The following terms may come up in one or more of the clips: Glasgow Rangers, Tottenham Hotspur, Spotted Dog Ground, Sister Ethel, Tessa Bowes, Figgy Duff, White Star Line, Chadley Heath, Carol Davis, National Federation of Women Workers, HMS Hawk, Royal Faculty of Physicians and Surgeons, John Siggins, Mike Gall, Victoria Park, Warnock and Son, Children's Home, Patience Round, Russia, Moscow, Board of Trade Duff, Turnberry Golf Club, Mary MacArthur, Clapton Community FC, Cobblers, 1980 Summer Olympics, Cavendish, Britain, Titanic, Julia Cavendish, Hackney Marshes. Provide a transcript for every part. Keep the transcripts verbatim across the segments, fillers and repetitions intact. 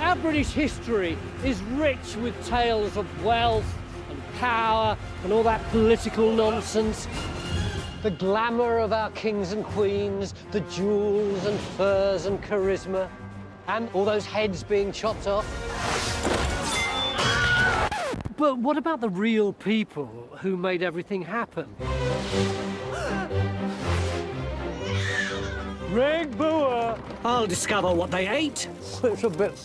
Our British history is rich with tales of wealth and power and all that political nonsense. The glamour of our kings and queens, the jewels and furs and charisma, and all those heads being chopped off. But what about the real people who made everything happen? Reg Boer! I'll discover what they ate. It's a bit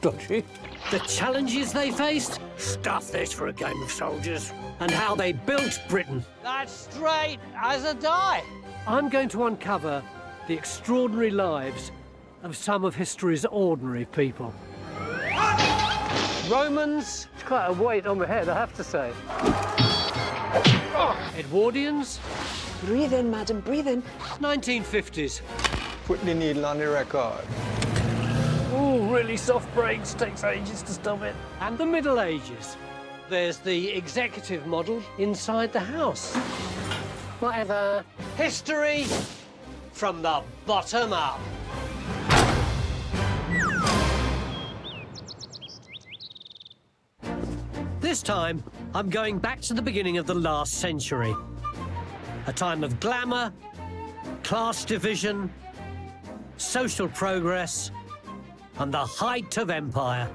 dodgy. The challenges they faced. Stuff this for a game of soldiers. And how they built Britain. That's straight as a die. I'm going to uncover the extraordinary lives of some of history's ordinary people. Romans, it's quite a weight on my head, I have to say. Oh. Edwardians. Breathe in, madam, breathe in. nineteen fifties. Put the needle on the record. Ooh, really soft breaks, takes ages to stop it. And the Middle Ages. There's the executive model inside the house. Whatever. History from the bottom up. This time, I'm going back to the beginning of the last century. A time of glamour, class division, social progress, and the height of empire.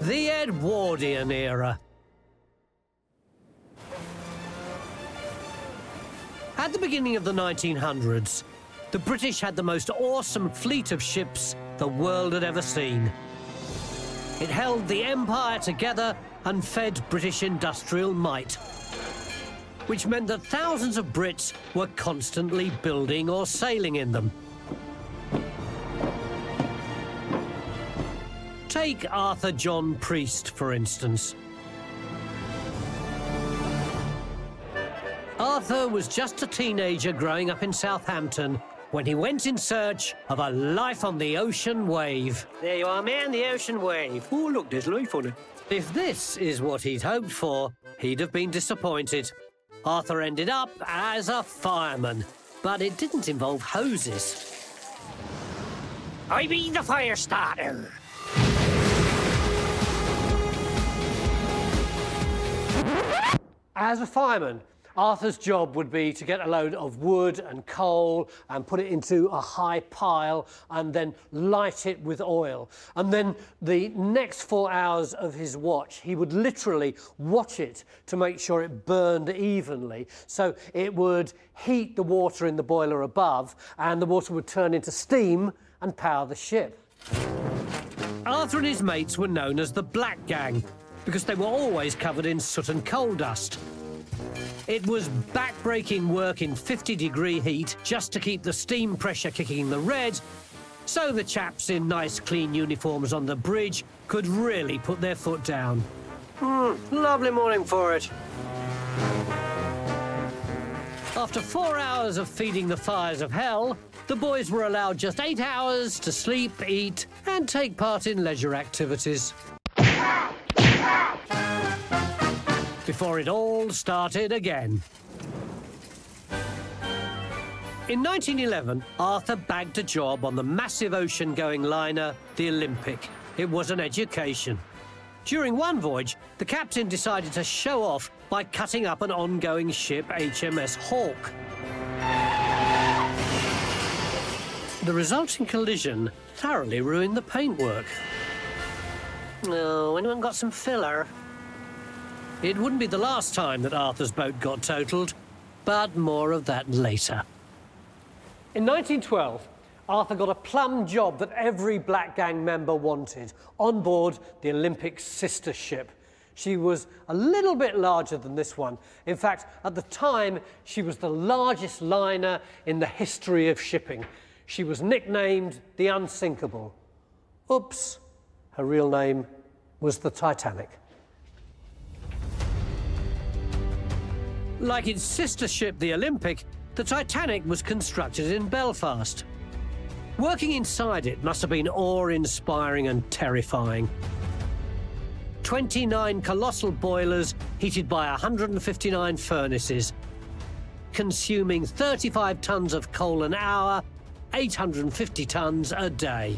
The Edwardian era. At the beginning of the nineteen hundreds, the British had the most awesome fleet of ships the world had ever seen. It held the empire together and fed British industrial might, which meant that thousands of Brits were constantly building or sailing in them. Take Arthur John Priest, for instance. Arthur was just a teenager growing up in Southampton when he went in search of a life on the ocean wave. There you are, man, the ocean wave. Oh, look, there's life on it. If this is what he'd hoped for, he'd have been disappointed. Arthur ended up as a fireman, but it didn't involve hoses. I mean the fire starter. As a fireman, Arthur's job would be to get a load of wood and coal and put it into a high pile and then light it with oil. And then the next four hours of his watch, he would literally watch it to make sure it burned evenly. So it would heat the water in the boiler above and the water would turn into steam and power the ship. Arthur and his mates were known as the Black Gang because they were always covered in soot and coal dust. It was back-breaking work in fifty degree heat just to keep the steam pressure kicking in the red, so the chaps in nice clean uniforms on the bridge could really put their foot down. Mm, lovely morning for it. After four hours of feeding the fires of hell, the boys were allowed just eight hours to sleep, eat, and take part in leisure activities. Before it all started again. In nineteen eleven, Arthur bagged a job on the massive ocean-going liner, the Olympic. It was an education. During one voyage, the captain decided to show off by cutting up an ongoing ship, H M S Hawk. The resulting collision thoroughly ruined the paintwork. Oh, anyone got some filler? It wouldn't be the last time that Arthur's boat got totaled, but more of that later. In nineteen twelve, Arthur got a plum job that every Black Gang member wanted, on board the Olympic's sister ship. She was a little bit larger than this one. In fact, at the time, she was the largest liner in the history of shipping. She was nicknamed the Unsinkable. Oops, her real name was the Titanic. Like its sister ship, the Olympic, the Titanic was constructed in Belfast. Working inside it must have been awe-inspiring and terrifying. twenty-nine colossal boilers heated by one hundred fifty-nine furnaces. consuming thirty-five tonnes of coal an hour, eight hundred fifty tonnes a day.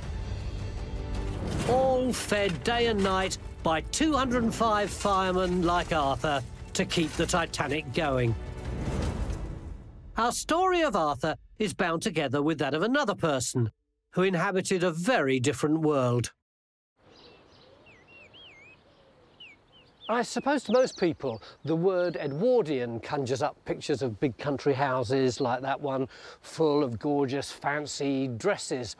All fed day and night by two hundred and five firemen like Arthur to keep the Titanic going. Our story of Arthur is bound together with that of another person who inhabited a very different world. I suppose to most people, the word Edwardian conjures up pictures of big country houses like that one, full of gorgeous fancy dresses.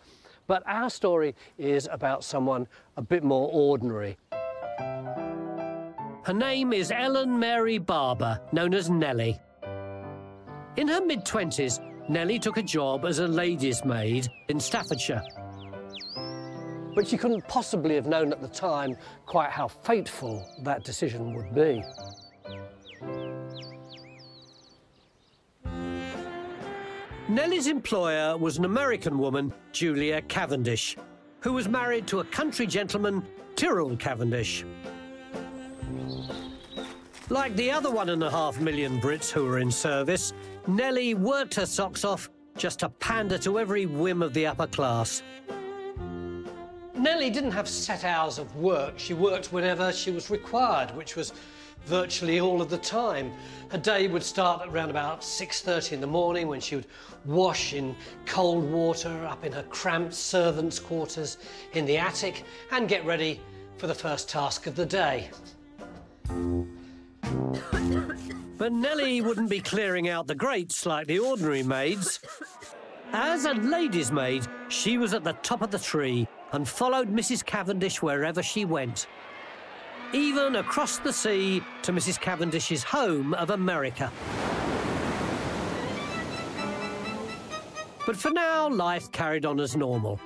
But our story is about someone a bit more ordinary. Her name is Ellen Mary Barber, known as Nellie. In her mid-twenties, Nellie took a job as a lady's maid in Staffordshire. But she couldn't possibly have known at the time quite how fateful that decision would be. Nellie's employer was an American woman, Julia Cavendish, who was married to a country gentleman, Tyrrell Cavendish. Like the other one and a half million Brits who were in service, Nellie worked her socks off just to pander to every whim of the upper class. Nellie didn't have set hours of work. She worked whenever she was required, which was virtually all of the time. Her day would start at around about six thirty in the morning, when she would wash in cold water up in her cramped servants' quarters in the attic and get ready for the first task of the day. But Nellie wouldn't be clearing out the grates like the ordinary maids. As a lady's maid, she was at the top of the tree and followed Missus Cavendish wherever she went, even across the sea to Missus Cavendish's home of America. But for now, life carried on as normal.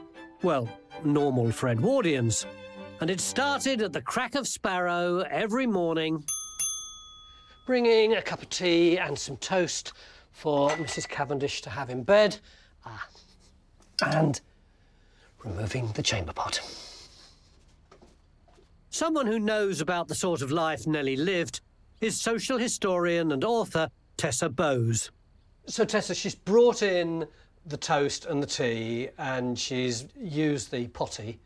Well, normal for Edwardians. And it started at the crack of sparrow every morning, bringing a cup of tea and some toast for Missus Cavendish to have in bed. Ah, and removing the chamber pot. Someone who knows about the sort of life Nellie lived is social historian and author Tessa Bowes. So, Tessa, she's brought in the toast and the tea and she's used the potty.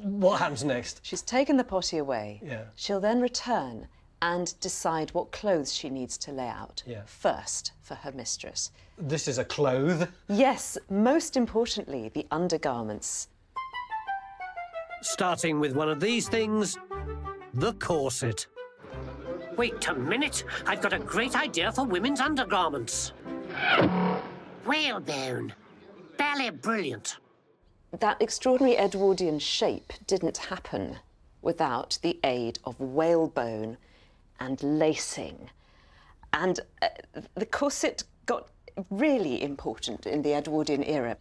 What happens next? She's taken the potty away. Yeah. She'll then return and decide what clothes she needs to lay out yeah. first for her mistress. This is a clothe? Yes, most importantly, the undergarments. Starting with one of these things, the corset. Wait a minute, I've got a great idea for women's undergarments. Whalebone. Belly brilliant. That extraordinary Edwardian shape didn't happen without the aid of whalebone and lacing. And uh, the corset got really important in the Edwardian era.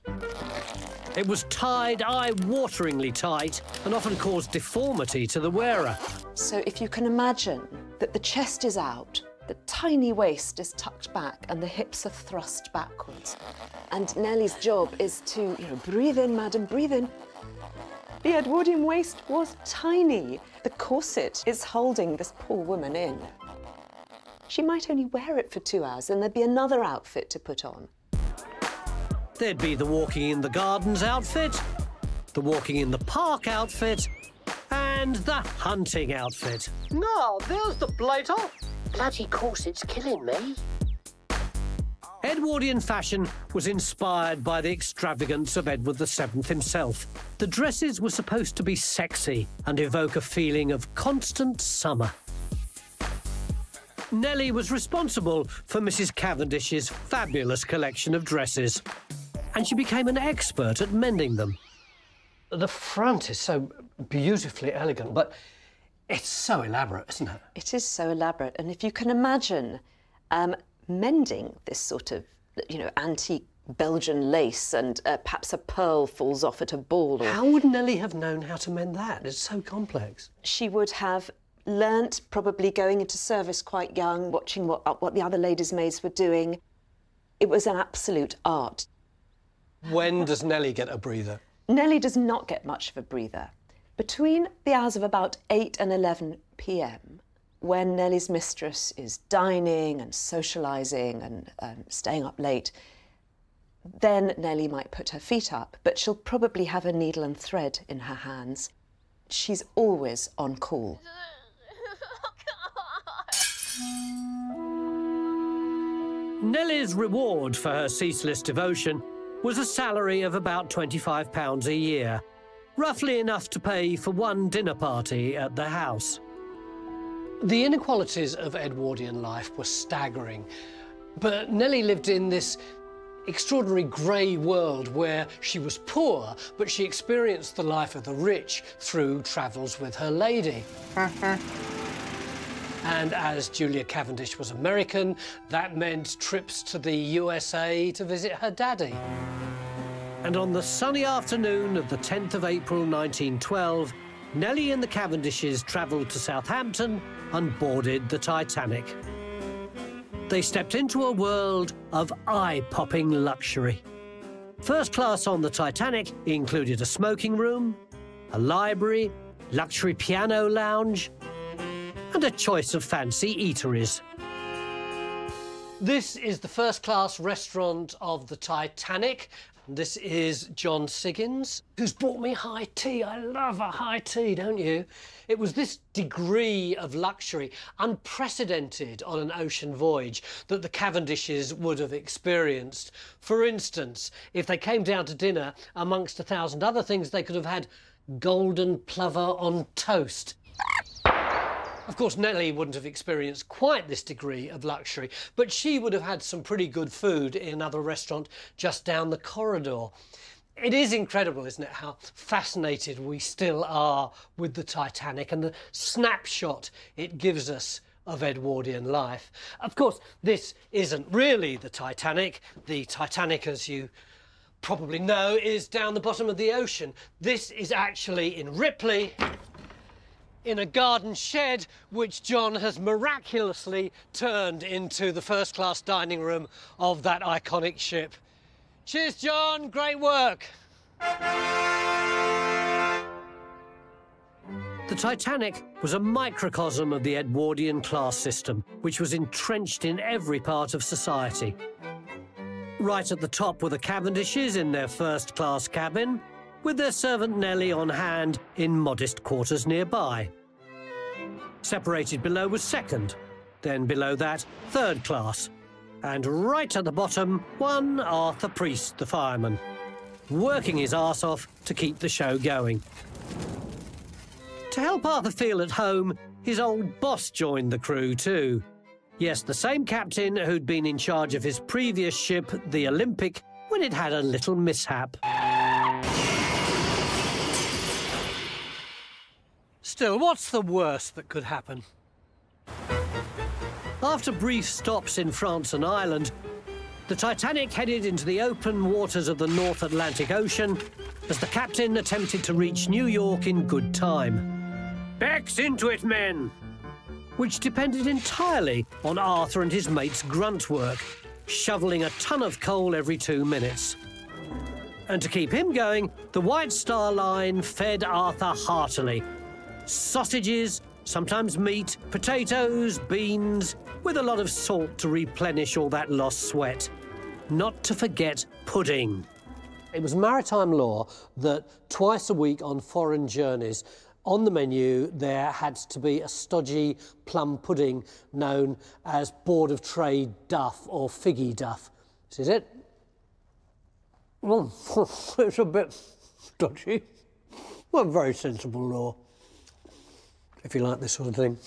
It was tied eye-wateringly tight and often caused deformity to the wearer. So if you can imagine that the chest is out, the tiny waist is tucked back and the hips are thrust backwards. And Nellie's job is to, you know, breathe in, madam, breathe in. The Edwardian waist was tiny. The corset is holding this poor woman in. She might only wear it for two hours and there'd be another outfit to put on. There'd be the walking in the gardens outfit, the walking in the park outfit, and the hunting outfit. No, there's the blighter. Bloody corset's killing me. Edwardian fashion was inspired by the extravagance of Edward the Seventh himself. The dresses were supposed to be sexy and evoke a feeling of constant summer. Nellie was responsible for Missus Cavendish's fabulous collection of dresses, and she became an expert at mending them. The front is so beautifully elegant, but it's so elaborate, isn't it? It is so elaborate, and if you can imagine um, mending this sort of, you know, antique Belgian lace and uh, perhaps a pearl falls off at a ball. Or... How would Nellie have known how to mend that? It's so complex. She would have learnt, probably going into service quite young, watching what, what the other ladies' maids were doing. It was an absolute art. When does Nellie get a breather? Nellie does not get much of a breather. Between the hours of about eight and eleven p m, where Nellie's mistress is dining and socialising and um, staying up late, then Nellie might put her feet up, but she'll probably have a needle and thread in her hands. She's always on call. Nellie's reward for her ceaseless devotion was a salary of about twenty-five pounds a year, roughly enough to pay for one dinner party at the house. The inequalities of Edwardian life were staggering, but Nellie lived in this extraordinary grey world where she was poor, but she experienced the life of the rich through travels with her lady. And as Julia Cavendish was American, that meant trips to the U S A to visit her daddy. And on the sunny afternoon of the tenth of April nineteen twelve, Nellie and the Cavendishes travelled to Southampton and boarded the Titanic. They stepped into a world of eye-popping luxury. First class on the Titanic included a smoking room, a library, luxury piano lounge, and a choice of fancy eateries. This is the first-class restaurant of the Titanic. This is John Siggins, who's brought me high tea. I love a high tea, don't you? It was this degree of luxury, unprecedented on an ocean voyage, that the Cavendishes would have experienced. For instance, if they came down to dinner, amongst a thousand other things, they could have had golden plover on toast. Of course, Nellie wouldn't have experienced quite this degree of luxury, but she would have had some pretty good food in another restaurant just down the corridor. It is incredible, isn't it, how fascinated we still are with the Titanic and the snapshot it gives us of Edwardian life. Of course, this isn't really the Titanic. The Titanic, as you probably know, is down the bottom of the ocean. This is actually in Ripley, in a garden shed which John has miraculously turned into the first-class dining room of that iconic ship. Cheers, John, great work. The Titanic was a microcosm of the Edwardian class system, which was entrenched in every part of society. Right at the top were the Cavendishes in their first-class cabin, with their servant Nellie on hand in modest quarters nearby. Separated below was second, then below that, third class. And right at the bottom, one Arthur Priest, the fireman, working his arse off to keep the show going. To help Arthur feel at home, his old boss joined the crew too. Yes, the same captain who'd been in charge of his previous ship, the Olympic, when it had a little mishap. Still, what's the worst that could happen? After brief stops in France and Ireland, the Titanic headed into the open waters of the North Atlantic Ocean as the captain attempted to reach New York in good time. Backs into it, men! Which depended entirely on Arthur and his mate's grunt work, shoveling a ton of coal every two minutes. And to keep him going, the White Star Line fed Arthur heartily. Sausages, sometimes meat, potatoes, beans, with a lot of salt to replenish all that lost sweat. Not to forget pudding. It was maritime law that twice a week on foreign journeys, on the menu there had to be a stodgy plum pudding known as Board of Trade Duff or Figgy Duff. This is it. It's a bit stodgy. Well, very sensible law, if you like this sort of thing.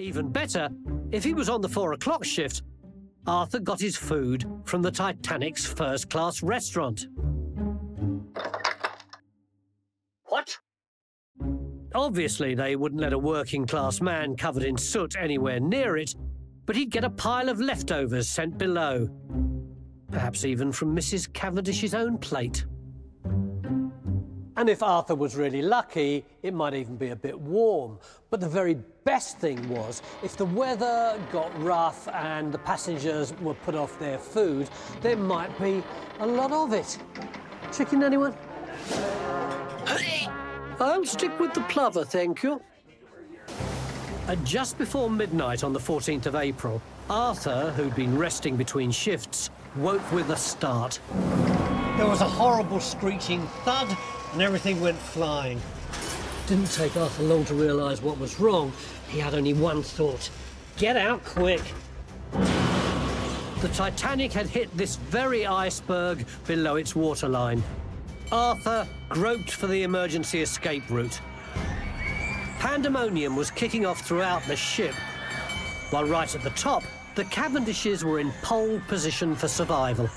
Even better, if he was on the four o'clock shift, Arthur got his food from the Titanic's first-class restaurant. What? Obviously, they wouldn't let a working-class man covered in soot anywhere near it, but he'd get a pile of leftovers sent below, perhaps even from Missus Cavendish's own plate. And if Arthur was really lucky, it might even be a bit warm. But the very best thing was, if the weather got rough and the passengers were put off their food, there might be a lot of it. Chicken, anyone? I'll stick with the plover, thank you. At just before midnight on the fourteenth of April, Arthur, who'd been resting between shifts, woke with a start. There was a horrible screeching thud and everything went flying. Didn't take Arthur long to realise what was wrong. He had only one thought: get out quick. The Titanic had hit this very iceberg below its waterline. Arthur groped for the emergency escape route. Pandemonium was kicking off throughout the ship, while right at the top, the Cavendishes were in pole position for survival.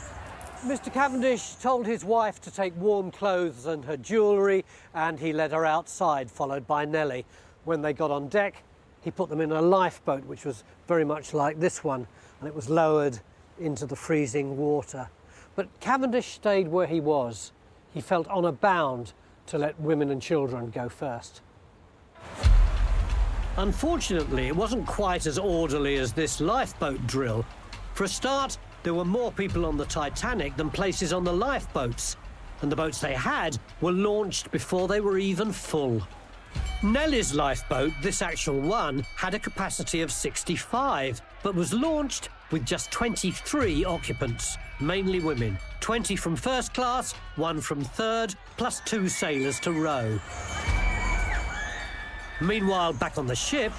Mister Cavendish told his wife to take warm clothes and her jewellery, and he led her outside, followed by Nellie. When they got on deck, he put them in a lifeboat, which was very much like this one, and it was lowered into the freezing water. But Cavendish stayed where he was. He felt on a bound to let women and children go first. Unfortunately, it wasn't quite as orderly as this lifeboat drill. For a start, there were more people on the Titanic than places on the lifeboats, and the boats they had were launched before they were even full. Nellie's lifeboat, this actual one, had a capacity of sixty-five, but was launched with just twenty-three occupants, mainly women. twenty from first class, one from third, plus two sailors to row. Meanwhile, back on the ship,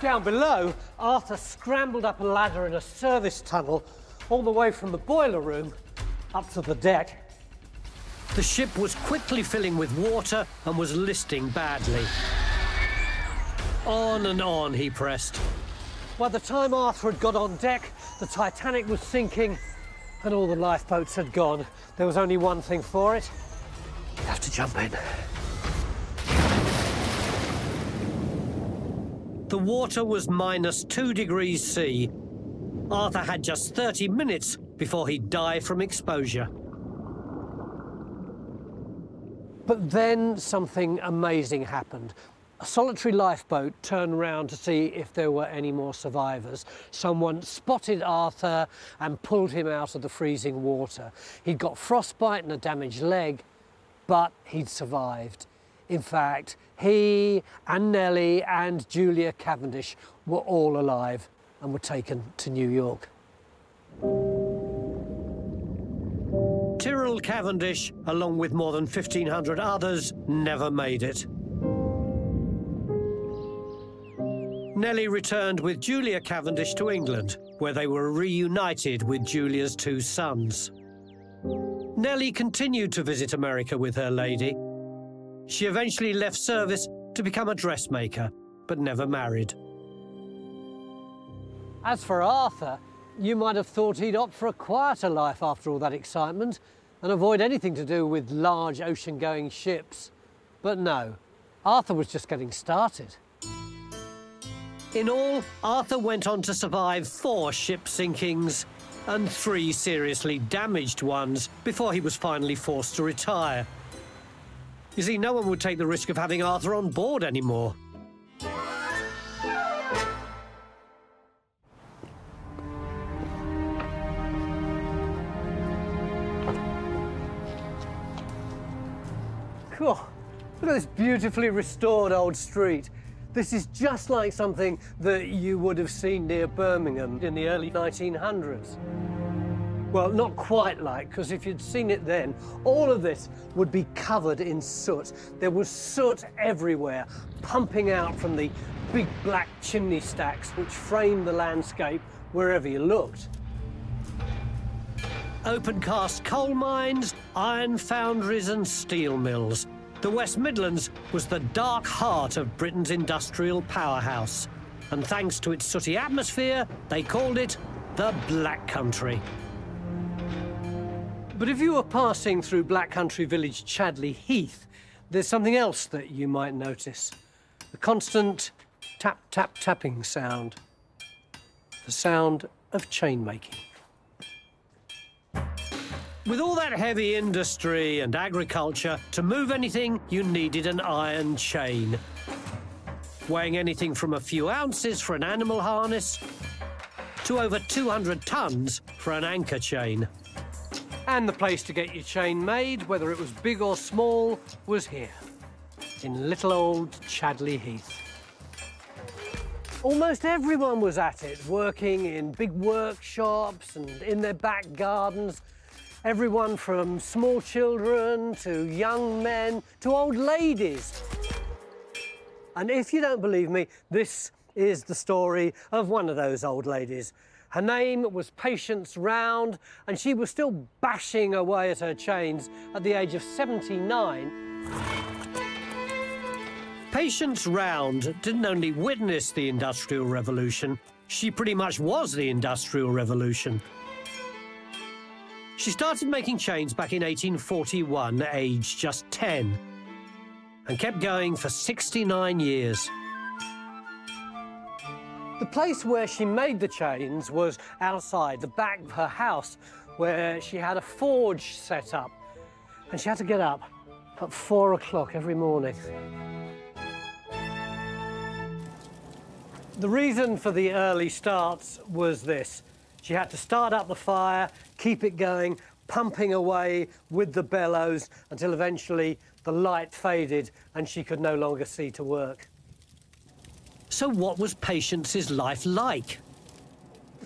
down below, Arthur scrambled up a ladder in a service tunnel all the way from the boiler room up to the deck. The ship was quickly filling with water and was listing badly. On and on he pressed. By the time Arthur had got on deck, the Titanic was sinking and all the lifeboats had gone. There was only one thing for it. You have to jump in. The water was minus two degrees C. Arthur had just thirty minutes before he'd die from exposure. But then something amazing happened. A solitary lifeboat turned round to see if there were any more survivors. Someone spotted Arthur and pulled him out of the freezing water. He'd got frostbite and a damaged leg, but he'd survived. In fact, he and Nellie and Julia Cavendish were all alive and were taken to New York. Tyrrell Cavendish, along with more than fifteen hundred others, never made it. Nellie returned with Julia Cavendish to England, where they were reunited with Julia's two sons. Nellie continued to visit America with her lady. She eventually left service to become a dressmaker, but never married. As for Arthur, you might have thought he'd opt for a quieter life after all that excitement and avoid anything to do with large ocean-going ships. But no, Arthur was just getting started. In all, Arthur went on to survive four ship sinkings and three seriously damaged ones before he was finally forced to retire. You see, no one would take the risk of having Arthur on board anymore. Cool. Look at this beautifully restored old street. This is just like something that you would have seen near Birmingham in the early nineteen hundreds. Well, not quite like, because if you'd seen it then, all of this would be covered in soot. There was soot everywhere, pumping out from the big black chimney stacks which framed the landscape wherever you looked. Open-cast coal mines, iron foundries and steel mills. The West Midlands was the dark heart of Britain's industrial powerhouse. And thanks to its sooty atmosphere, they called it the Black Country. But if you were passing through Black Country village Chadley Heath, there's something else that you might notice. The constant tap, tap, tapping sound. The sound of chain making. With all that heavy industry and agriculture, to move anything, you needed an iron chain. Weighing anything from a few ounces for an animal harness to over two hundred tons for an anchor chain. And the place to get your chain made, whether it was big or small, was here, in little old Chadley Heath. Almost everyone was at it, working in big workshops and in their back gardens. Everyone from small children to young men to old ladies. And if you don't believe me, this is the story of one of those old ladies. Her name was Patience Round, and she was still bashing away at her chains at the age of seventy-nine. Patience Round didn't only witness the Industrial Revolution, she pretty much was the Industrial Revolution. She started making chains back in eighteen forty-one, aged just ten, and kept going for sixty-nine years. The place where she made the chains was outside the back of her house, where she had a forge set up, and she had to get up at four o'clock every morning. The reason for the early starts was this. She had to start up the fire, keep it going, pumping away with the bellows until eventually the light faded and she could no longer see to work. So what was Patience's life like?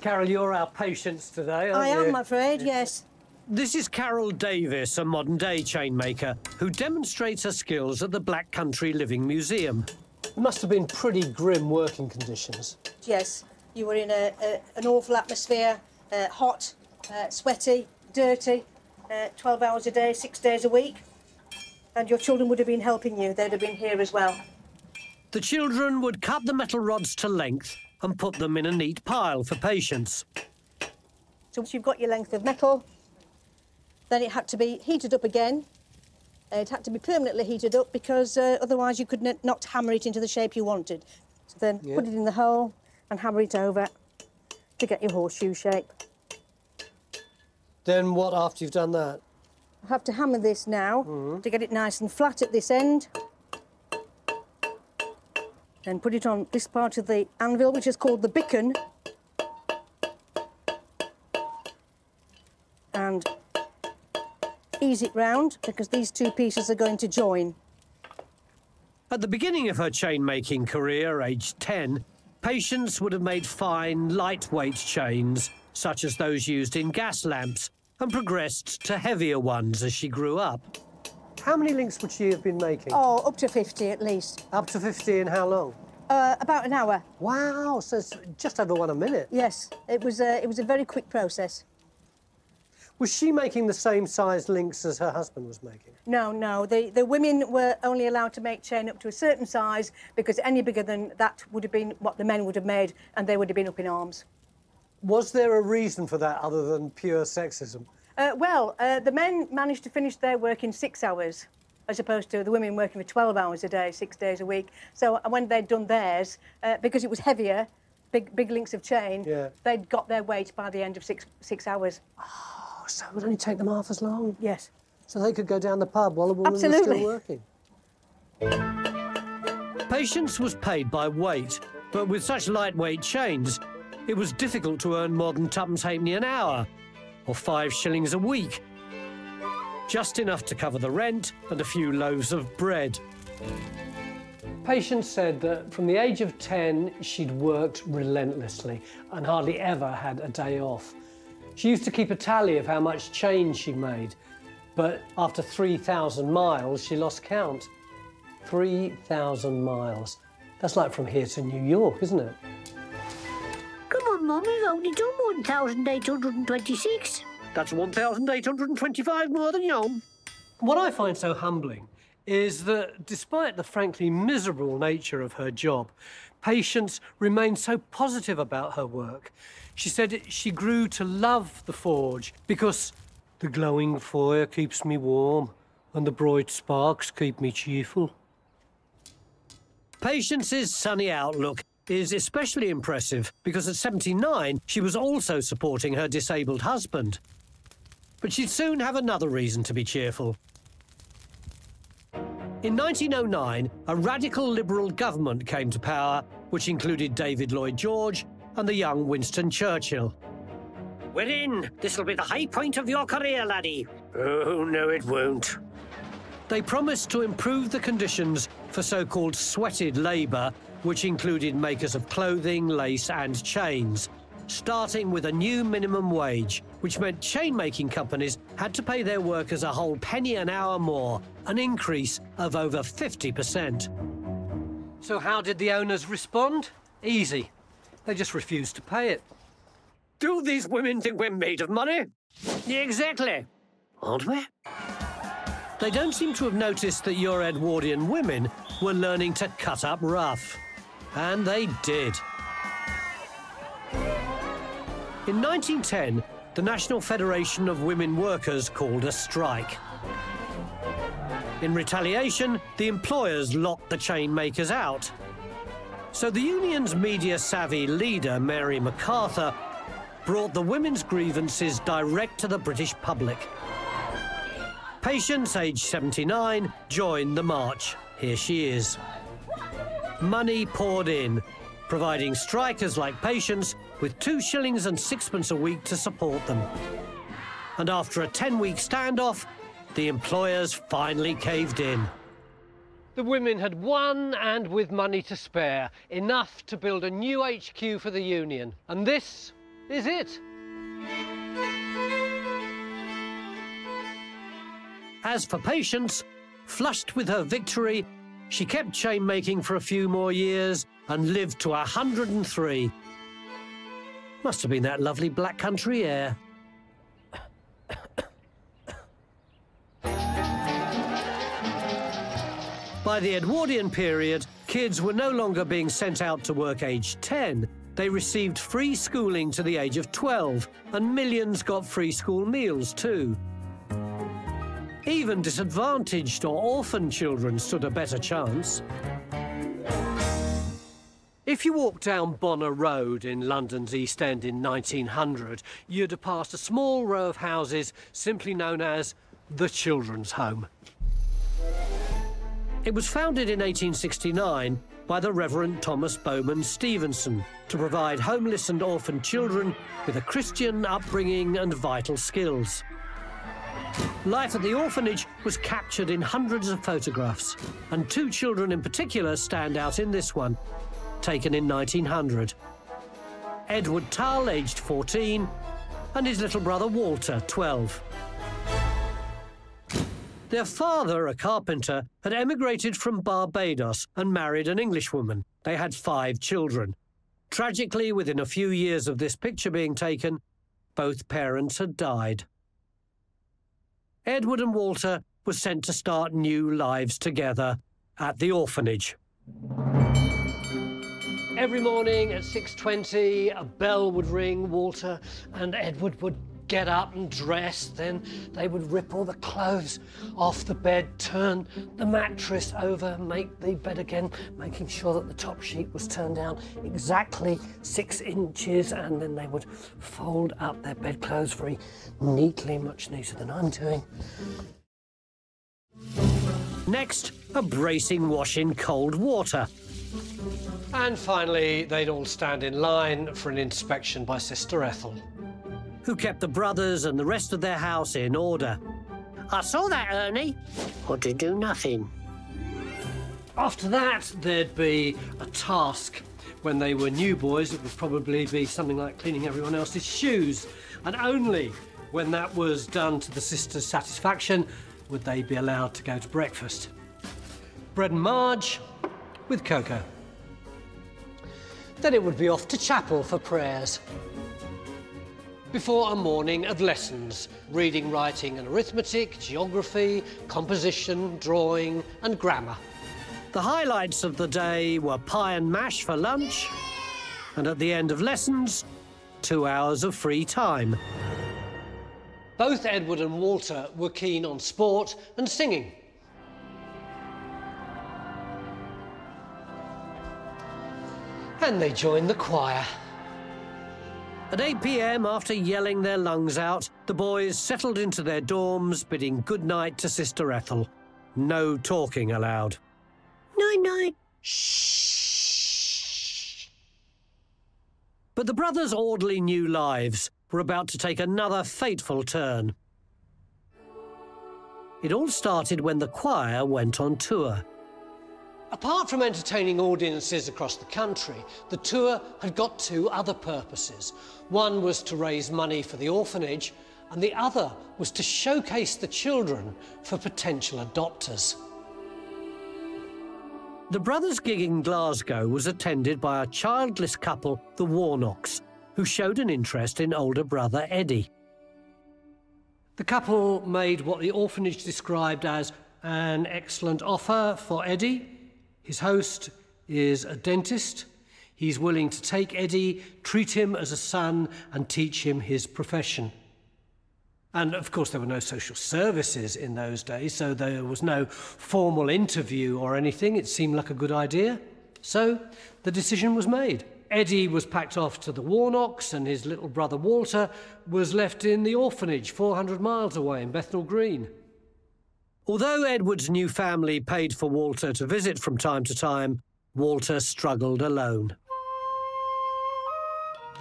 Carol, you're our Patience today, aren't you? I am, I'm afraid, yes. This is Carol Davis, a modern-day chainmaker, who demonstrates her skills at the Black Country Living Museum. It must have been pretty grim working conditions. Yes. You were in a, a, an awful atmosphere, uh, hot, uh, sweaty, dirty, uh, twelve hours a day, six days a week. And your children would have been helping you. They'd have been here as well. The children would cut the metal rods to length and put them in a neat pile for Patience. So once you've got your length of metal, then it had to be heated up again. It had to be permanently heated up because uh, otherwise you could n not hammer it into the shape you wanted. So then yeah. Put it in the hole and hammer it over to get your horseshoe shape. Then what after you've done that? I have to hammer this now mm-hmm. to get it nice and flat at this end. Then put it on this part of the anvil, which is called the bicken. And ease it round, because these two pieces are going to join. At the beginning of her chain-making career, aged ten, Patience would have made fine, lightweight chains, such as those used in gas lamps, and progressed to heavier ones as she grew up. How many links would she have been making? Oh, up to fifty at least. Up to fifty in how long? Uh, about an hour. Wow, so it's just over one a minute. Yes, it was, a, it was a very quick process. Was she making the same size links as her husband was making? No, no. The, the women were only allowed to make chain up to a certain size because any bigger than that would have been what the men would have made and they would have been up in arms. Was there a reason for that other than pure sexism? Uh, well, uh, the men managed to finish their work in six hours as opposed to the women working for twelve hours a day, six days a week. So when they'd done theirs, uh, because it was heavier, big, big links of chain, yeah. They'd got their weight by the end of six, six hours. So it would only take them half as long? Yes. So they could go down the pub while the woman was still working? Patience was paid by weight, but with such lightweight chains, it was difficult to earn more than twopence halfpenny an hour, or five shillings a week. Just enough to cover the rent and a few loaves of bread. Patience said that from the age of ten, she'd worked relentlessly and hardly ever had a day off. She used to keep a tally of how much chain she made, but after three thousand miles, she lost count. three thousand miles. That's like from here to New York, isn't it? Come on, Mum, we've only done one thousand eight hundred twenty-six. That's one thousand eight hundred twenty-five more than you. What I find so humbling is that despite the frankly miserable nature of her job, Patience remained so positive about her work. She said she grew to love the forge because the glowing fire keeps me warm and the bright sparks keep me cheerful. Patience's sunny outlook is especially impressive because at seventy-nine, she was also supporting her disabled husband. But she'd soon have another reason to be cheerful. In nineteen oh nine, a radical Liberal government came to power, which included David Lloyd George and the young Winston Churchill. We're in. This'll be the high point of your career, laddie. Oh, no, it won't. They promised to improve the conditions for so-called sweated labour, which included makers of clothing, lace and chains, starting with a new minimum wage, which meant chain-making companies had to pay their workers a whole penny an hour more, an increase of over fifty percent. So how did the owners respond? Easy. They just refused to pay it. Do these women think we're made of money? Exactly. Aren't we? They don't seem to have noticed that your Edwardian women were learning to cut up rough. And they did. In nineteen ten, the National Federation of Women Workers called a strike. In retaliation, the employers locked the chain makers out. So the union's media-savvy leader, Mary MacArthur, brought the women's grievances direct to the British public. Patience, aged seventy-nine, joined the march. Here she is. Money poured in, providing strikers like Patience with two shillings and sixpence a week to support them. And after a ten-week standoff, the employers finally caved in. The women had won, and with money to spare, enough to build a new H Q for the union. And this is it. As for Patience, flushed with her victory, she kept chain-making for a few more years and lived to one hundred and three. Must have been that lovely Black Country air. By the Edwardian period, kids were no longer being sent out to work aged ten. They received free schooling to the age of twelve, and millions got free school meals too. Even disadvantaged or orphan children stood a better chance. If you walked down Bonner Road in London's East End in nineteen hundred, you'd have passed a small row of houses simply known as the Children's Home. It was founded in eighteen sixty-nine by the Reverend Thomas Bowman Stevenson to provide homeless and orphan children with a Christian upbringing and vital skills. Life at the orphanage was captured in hundreds of photographs, and two children in particular stand out in this one, taken in nineteen hundred. Edward Tull, aged fourteen, and his little brother Walter, twelve. Their father, a carpenter, had emigrated from Barbados and married an Englishwoman. They had five children. Tragically, within a few years of this picture being taken, both parents had died. Edward and Walter were sent to start new lives together at the orphanage. Every morning at six twenty, a bell would ring, Walter and Edward would get up and dress. Then they would rip all the clothes off the bed, turn the mattress over, make the bed again, making sure that the top sheet was turned down exactly six inches, and then they would fold up their bedclothes very neatly, much neater than I'm doing. Next, a bracing wash in cold water. And finally, they'd all stand in line for an inspection by Sister Ethel, who kept the brothers and the rest of their house in order. I saw that, Ernie. Or to do nothing. After that, there'd be a task. When they were new boys, it would probably be something like cleaning everyone else's shoes. And only when that was done to the sisters' satisfaction would they be allowed to go to breakfast. Bread and marge with cocoa. Then it would be off to chapel for prayers, before a morning of lessons, reading, writing and arithmetic, geography, composition, drawing and grammar. The highlights of the day were pie and mash for lunch, and at the end of lessons, two hours of free time. Both Edward and Walter were keen on sport and singing. And they joined the choir. At eight p m, after yelling their lungs out, the boys settled into their dorms, bidding goodnight to Sister Ethel. No talking allowed. Night-night. Shh. But the brothers' orderly new lives were about to take another fateful turn. It all started when the choir went on tour. Apart from entertaining audiences across the country, the tour had got two other purposes. One was to raise money for the orphanage, and the other was to showcase the children for potential adopters. The brothers' gig in Glasgow was attended by a childless couple, the Warnocks, who showed an interest in older brother Eddie. The couple made what the orphanage described as an excellent offer for Eddie. His host is a dentist. He's willing to take Eddie, treat him as a son, and teach him his profession. And, of course, there were no social services in those days, so there was no formal interview or anything. It seemed like a good idea. So the decision was made. Eddie was packed off to the Warnocks, and his little brother Walter was left in the orphanage four hundred miles away in Bethnal Green. Although Edward's new family paid for Walter to visit from time to time, Walter struggled alone.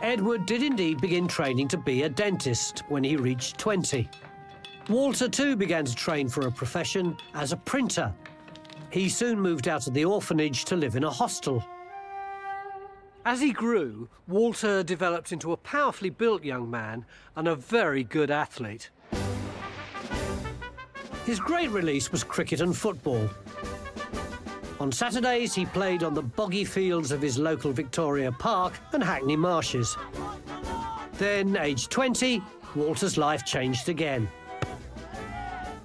Edward did indeed begin training to be a dentist when he reached twenty. Walter too began to train for a profession as a printer. He soon moved out of the orphanage to live in a hostel. As he grew, Walter developed into a powerfully built young man and a very good athlete. His great release was cricket and football. On Saturdays, he played on the boggy fields of his local Victoria Park and Hackney Marshes. Then, aged twenty, Walter's life changed again.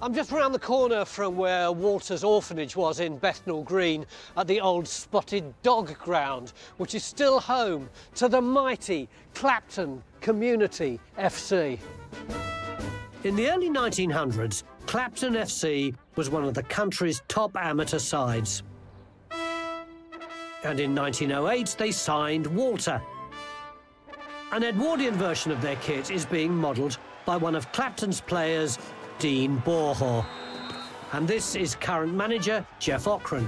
I'm just round the corner from where Walter's orphanage was in Bethnal Green at the old Spotted Dog Ground, which is still home to the mighty Clapton Community F C. In the early nineteen hundreds, Clapton F C was one of the country's top amateur sides. And in nineteen oh eight, they signed Walter. An Edwardian version of their kit is being modelled by one of Clapton's players, Dean Borho. And this is current manager, Geoff Ockran.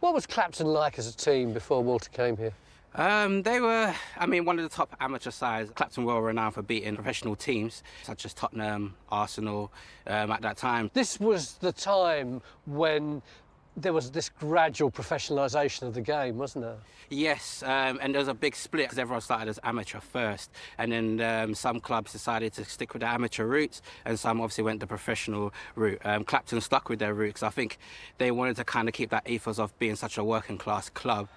What was Clapton like as a team before Walter came here? Um, they were, I mean, one of the top amateur sides. Clapton were renowned for beating professional teams, such as Tottenham, Arsenal, um, at that time. This was the time when there was this gradual professionalisation of the game, wasn't there? Yes, um, and there was a big split because everyone started as amateur first, and then um, some clubs decided to stick with the amateur roots, and some obviously went the professional route. Um, Clapton stuck with their roots. I think they wanted to kind of keep that ethos of being such a working-class club.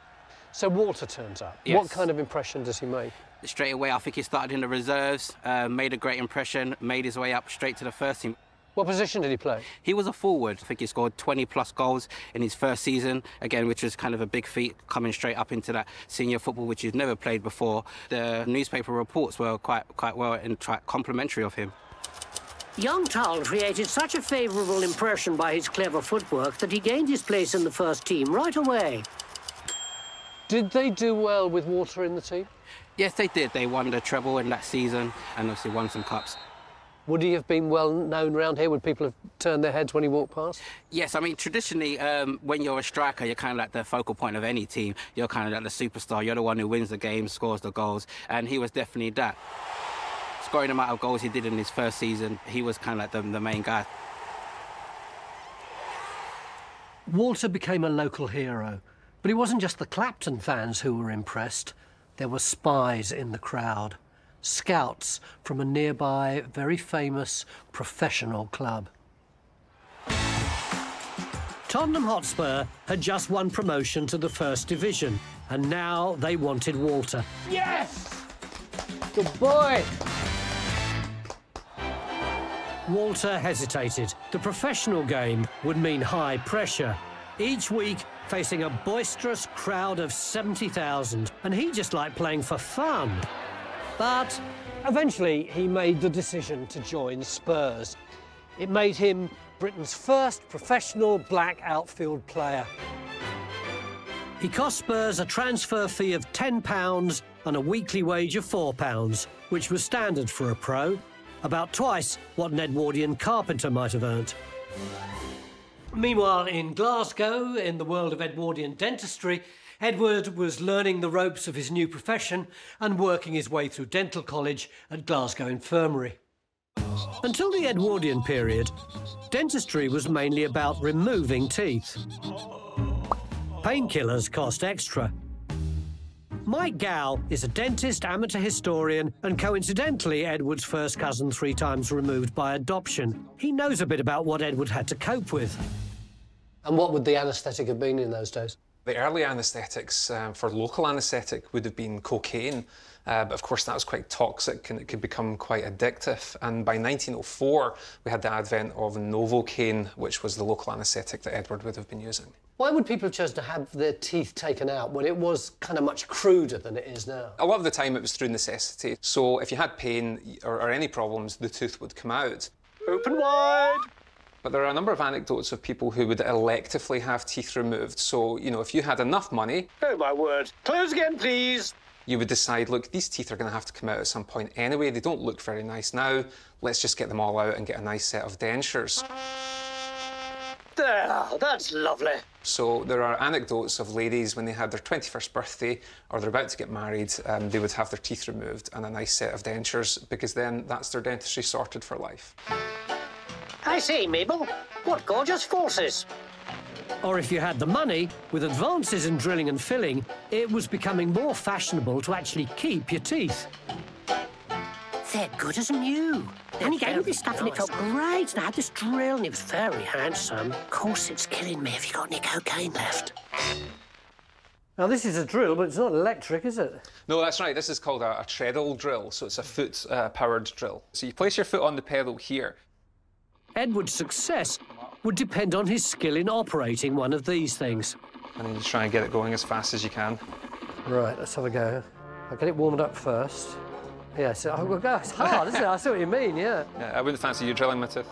So Walter turns up. Yes. What kind of impression does he make? Straight away, I think he started in the reserves, uh, made a great impression, made his way up straight to the first team. What position did he play? He was a forward. I think he scored twenty plus goals in his first season, again, which was kind of a big feat, coming straight up into that senior football, which he's never played before. The newspaper reports were quite, quite well and complimentary of him. Young Tull created such a favourable impression by his clever footwork that he gained his place in the first team right away. Did they do well with Walter in the team? Yes, they did. They won the treble in that season and obviously won some cups. Would he have been well known round here? Would people have turned their heads when he walked past? Yes, I mean, traditionally, um, when you're a striker, you're kind of like the focal point of any team. You're kind of like the superstar. You're the one who wins the game, scores the goals, and he was definitely that. Scoring the amount of goals he did in his first season, he was kind of like the, the main guy. Walter became a local hero. But it wasn't just the Clapton fans who were impressed. There were spies in the crowd, scouts from a nearby, very famous professional club. Tottenham Hotspur had just won promotion to the First Division, and now they wanted Walter. Yes! Good boy! Walter hesitated. The professional game would mean high pressure. Each week, facing a boisterous crowd of seventy thousand, and he just liked playing for fun. But eventually he made the decision to join Spurs. It made him Britain's first professional black outfield player. He cost Spurs a transfer fee of ten pounds and a weekly wage of four pounds, which was standard for a pro, about twice what an Edwardian carpenter might have earned. Meanwhile, in Glasgow, in the world of Edwardian dentistry, Edward was learning the ropes of his new profession and working his way through dental college at Glasgow Infirmary. Until the Edwardian period, dentistry was mainly about removing teeth. Painkillers cost extra. Mike Gall is a dentist, amateur historian, and coincidentally Edward's first cousin three times removed by adoption. He knows a bit about what Edward had to cope with. And what would the anaesthetic have been in those days? The early anaesthetics um, for local anaesthetic would have been cocaine, uh, but of course that was quite toxic and it could become quite addictive. And by nineteen oh four, we had the advent of Novocaine, which was the local anaesthetic that Edward would have been using. Why would people choose to have their teeth taken out when it was kind of much cruder than it is now? A lot of the time it was through necessity. So if you had pain or, or any problems, the tooth would come out. Open wide! But there are a number of anecdotes of people who would electively have teeth removed. So, you know, if you had enough money... Oh, my word. Close again, please. You would decide, look, these teeth are going to have to come out at some point anyway. They don't look very nice now. Let's just get them all out and get a nice set of dentures. There, that's lovely. So there are anecdotes of ladies when they had their twenty-first birthday or they're about to get married, um, they would have their teeth removed and a nice set of dentures because then that's their dentistry sorted for life. I see, Mabel. What gorgeous forces! Or if you had the money, with advances in drilling and filling, it was becoming more fashionable to actually keep your teeth. They're good as new. And he gave me this stuff and it felt great. And I had this drill and it was very handsome. Of course, it's killing me if you got any cocaine left. Now, this is a drill, but it's not electric, is it? No, that's right. This is called a, a treadle drill, so it's a foot-powered uh, drill. So you place your foot on the pedal here. Edward's success would depend on his skill in operating one of these things. And then you try and get it going as fast as you can. Right, let's have a go. I'll get it warmed up first. Yes, yeah, so, oh, it's hard, isn't it? I see what you mean, yeah. Yeah, I wouldn't fancy you drilling my tooth.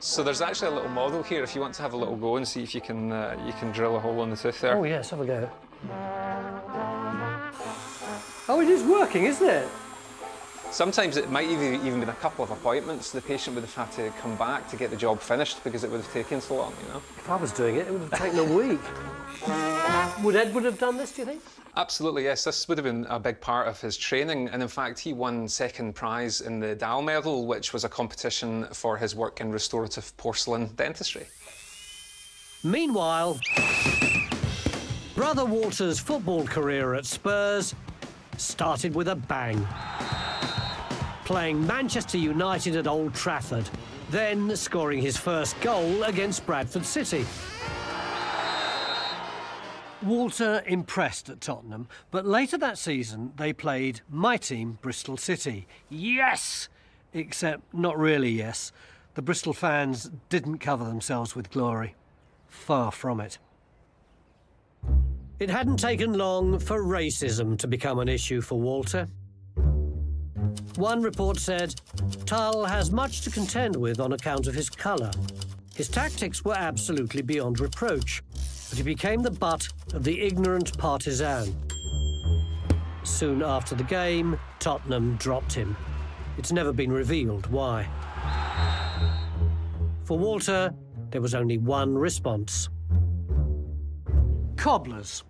So there's actually a little model here if you want to have a little go and see if you can, uh, you can drill a hole in the tooth there. Oh, yes, yeah, have a go. Oh, it is working, isn't it? Sometimes it might even been a couple of appointments. The patient would have had to come back to get the job finished because it would have taken so long, you know? If I was doing it, it would have taken a week. Would Edward have done this, do you think? Absolutely, yes. This would have been a big part of his training. And in fact, he won second prize in the Dow Medal, which was a competition for his work in restorative porcelain dentistry. Meanwhile, brother Walter's football career at Spurs started with a bang. Playing Manchester United at Old Trafford, then scoring his first goal against Bradford City. Walter impressed at Tottenham, but later that season they played my team, Bristol City. Yes! Except not really yes. The Bristol fans didn't cover themselves with glory. Far from it. It hadn't taken long for racism to become an issue for Walter. One report said, Tull has much to contend with on account of his colour. His tactics were absolutely beyond reproach, but he became the butt of the ignorant partisan. Soon after the game, Tottenham dropped him. It's never been revealed why. For Walter, there was only one response. Cobblers.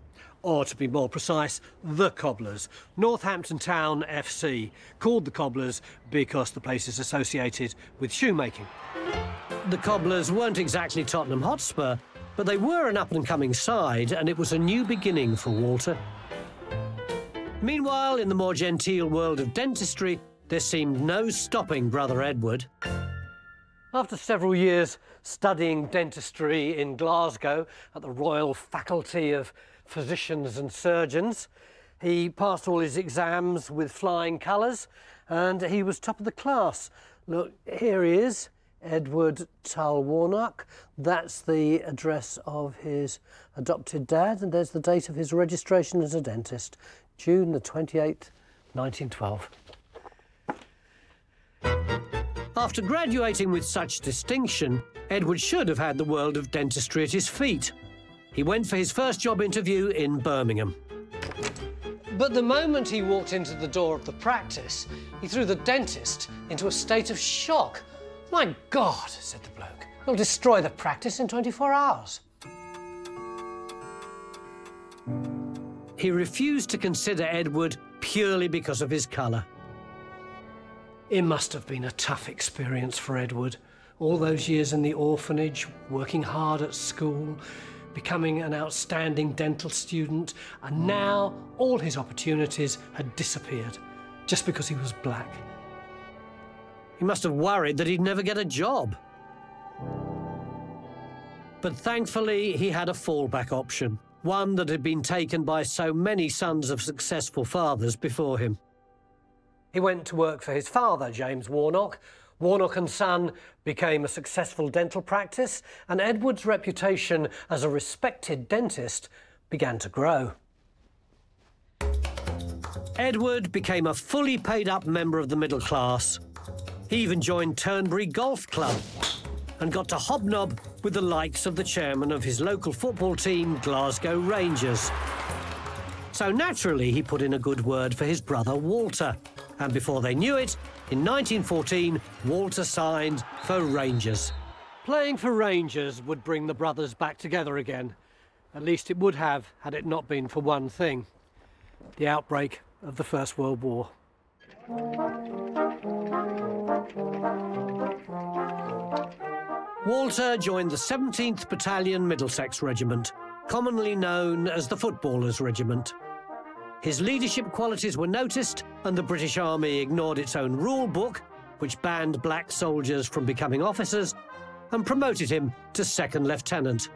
Or, to be more precise, the Cobblers. Northampton Town F C, called the Cobblers because the place is associated with shoemaking. The Cobblers weren't exactly Tottenham Hotspur, but they were an up-and-coming side, and it was a new beginning for Walter. Meanwhile, in the more genteel world of dentistry, there seemed no stopping brother Edward. After several years studying dentistry in Glasgow at the Royal Faculty of Physicians and Surgeons. He passed all his exams with flying colours and he was top of the class. Look, here he is, Edward Tull Warnock. That's the address of his adopted dad and there's the date of his registration as a dentist, June the twenty-eighth, nineteen twelve. After graduating with such distinction, Edward should have had the world of dentistry at his feet. He went for his first job interview in Birmingham. But the moment he walked into the door of the practice, he threw the dentist into a state of shock. My God, said the bloke, you'll destroy the practice in twenty-four hours. He refused to consider Edward purely because of his colour. It must have been a tough experience for Edward, all those years in the orphanage, working hard at school, becoming an outstanding dental student, and now all his opportunities had disappeared just because he was black. He must have worried that he'd never get a job. But thankfully, he had a fallback option, one that had been taken by so many sons of successful fathers before him. He went to work for his father, James Warnock. Warnock and Son became a successful dental practice, and Edward's reputation as a respected dentist began to grow. Edward became a fully paid-up member of the middle class. He even joined Turnberry Golf Club and got to hobnob with the likes of the chairman of his local football team, Glasgow Rangers. So naturally, he put in a good word for his brother, Walter. And before they knew it, in nineteen fourteen, Walter signed for Rangers. Playing for Rangers would bring the brothers back together again. At least it would have, had it not been for one thing: the outbreak of the First World War. Walter joined the seventeenth Battalion Middlesex Regiment, commonly known as the Footballers' Regiment. His leadership qualities were noticed, and the British Army ignored its own rule book, which banned black soldiers from becoming officers, and promoted him to second lieutenant.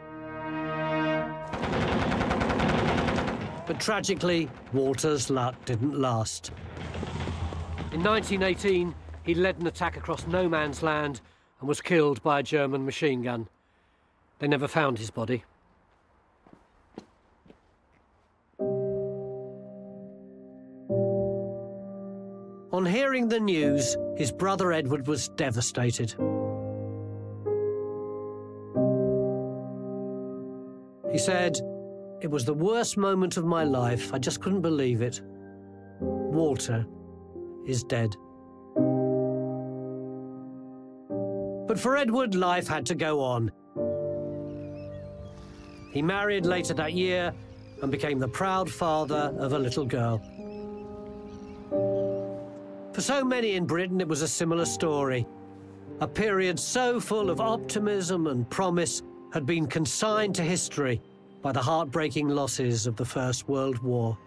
But tragically, Walter's luck didn't last. In nineteen eighteen, he led an attack across no man's land and was killed by a German machine gun. They never found his body. On hearing the news, his brother Edward was devastated. He said, "It was the worst moment of my life. I just couldn't believe it. Walter is dead." But for Edward, life had to go on. He married later that year and became the proud father of a little girl. For so many in Britain, it was a similar story. A period so full of optimism and promise had been consigned to history by the heartbreaking losses of the First World War.